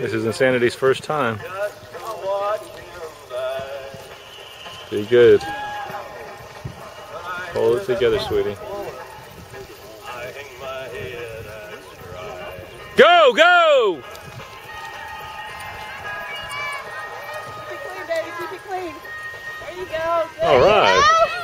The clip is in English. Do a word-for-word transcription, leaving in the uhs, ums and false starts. This is Insanity's first time. Be good. Hold it together, sweetie. Go, go! Keep it clean, baby. Keep it clean. There you go. All right.